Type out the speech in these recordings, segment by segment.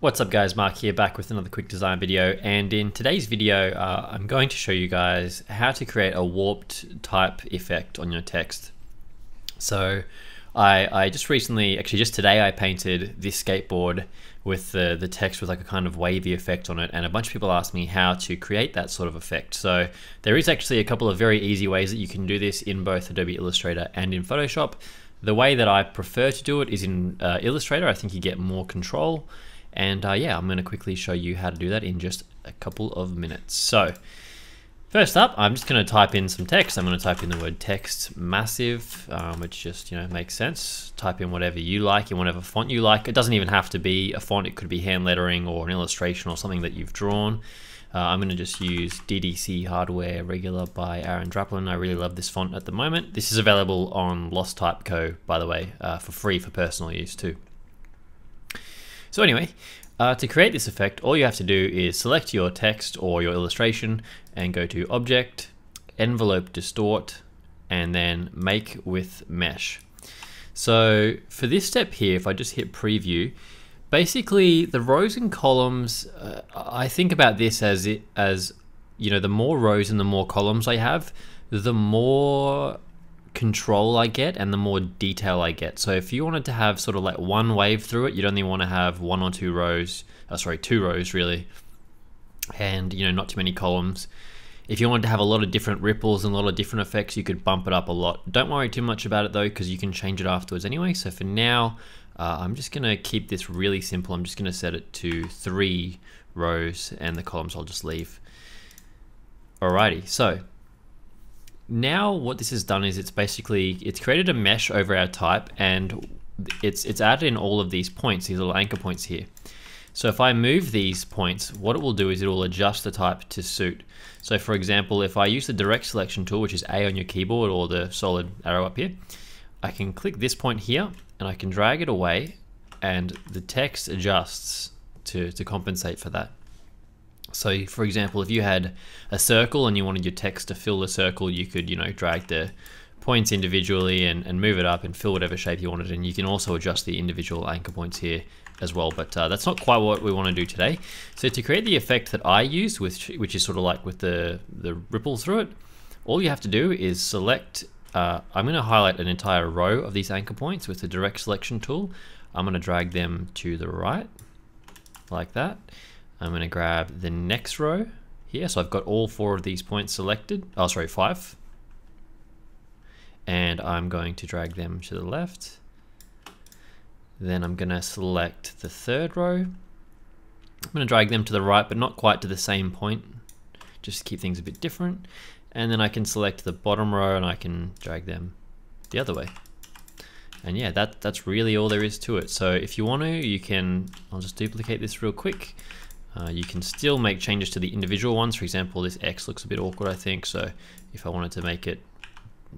What's up guys, Mark here, back with another quick design video. And in today's video, I'm going to show you guys how to create a warped type effect on your text. So I just recently, actually just today, I painted this skateboard with the text with like a kind of wavy effect on it. And a bunch of people asked me how to create that sort of effect. So there is actually a couple of very easy ways that you can do this in both Adobe Illustrator and in Photoshop. The way that I prefer to do it is in Illustrator. I think you get more control. And yeah, I'm gonna quickly show you how to do that in just a couple of minutes. So first up, I'm just gonna type in some text. I'm gonna type in the word text massive, which just, you know, makes sense. Type in whatever you like, in whatever font you like. It doesn't even have to be a font. It could be hand lettering or an illustration or something that you've drawn. I'm gonna just use DDC Hardware Regular by Aaron Draplin. I really love this font at the moment. This is available on Lost Type Co, by the way, for free for personal use too. So anyway, to create this effect, all you have to do is select your text or your illustration and go to Object, Envelope Distort, and then Make with Mesh. So for this step here, if I just hit Preview, basically the rows and columns, I think about this as you know, the more rows and the more columns I have, the more control I get and the more detail I get. So if you wanted to have sort of like one wave through it, you'd only want to have one or two rows, sorry, two rows really, and you know, not too many columns. If you wanted to have a lot of different ripples and a lot of different effects, you could bump it up a lot. Don't worry too much about it though, because you can change it afterwards anyway. So for now, I'm just gonna keep this really simple. I'm just gonna set it to 3 rows and the columns I'll just leave. Alrighty, so now what this has done is it's basically, it's created a mesh over our type and it's added in all of these points, these little anchor points here. So if I move these points, what it will do is it will adjust the type to suit. So for example, if I use the direct selection tool, which is A on your keyboard or the solid arrow up here, I can click this point here and I can drag it away and the text adjusts to compensate for that. So for example, if you had a circle and you wanted your text to fill the circle, you could, you know, drag the points individually and move it up and fill whatever shape you wanted. And you can also adjust the individual anchor points here as well. But that's not quite what we want to do today. So to create the effect that I use, which is sort of like with the ripple through it, all you have to do is select, I'm going to highlight an entire row of these anchor points with the direct selection tool. I'm going to drag them to the right like that. I'm gonna grab the next row here. So I've got all 4 of these points selected. Oh, sorry, 5. And I'm going to drag them to the left. Then I'm gonna select the 3rd row. I'm gonna drag them to the right, but not quite to the same point, just to keep things a bit different. And then I can select the bottom row and I can drag them the other way. And yeah, that's really all there is to it. So if you want to, you can, I'll just duplicate this real quick. You can still make changes to the individual ones. For example, this X looks a bit awkward, I think. So if I wanted to make it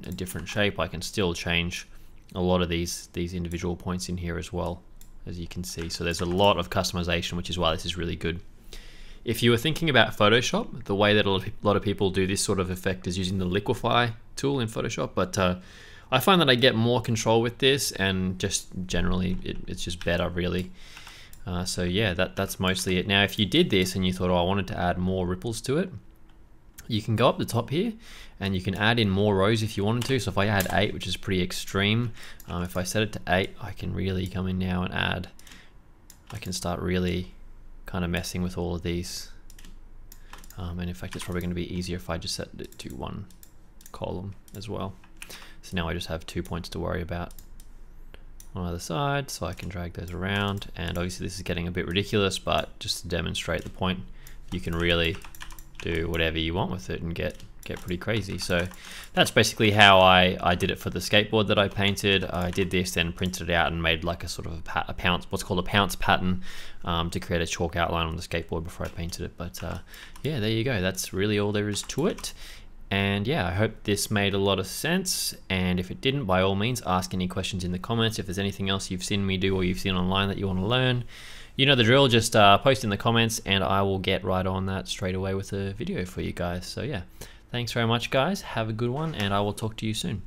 a different shape, I can still change a lot of these individual points in here as well, as you can see. So there's a lot of customization, which is why this is really good. If you were thinking about Photoshop, the way that a lot of people do this sort of effect is using the liquify tool in Photoshop. But I find that I get more control with this and just generally, it's just better really. So yeah, that's mostly it. Now, if you did this and you thought, oh, I wanted to add more ripples to it, you can go up the top here and you can add in more rows if you wanted to. So if I add 8, which is pretty extreme, if I set it to 8, I can really come in now and add, I can start really kind of messing with all of these. And in fact, it's probably gonna be easier if I just set it to 1 column as well. So now I just have 2 points to worry about on either side, so I can drag those around. And obviously this is getting a bit ridiculous, but just to demonstrate the point, you can really do whatever you want with it and get pretty crazy. So that's basically how I did it for the skateboard that I painted. I did this, then printed it out and made like a sort of a pounce, what's called a pounce pattern, to create a chalk outline on the skateboard before I painted it. But yeah, there you go. That's really all there is to it. And yeah, I hope this made a lot of sense. And if it didn't, by all means, ask any questions in the comments. If there's anything else you've seen me do or you've seen online that you want to learn, you know the drill, just post in the comments and I will get right on that straight away with a video for you guys. So yeah, thanks very much guys. Have a good one and I will talk to you soon.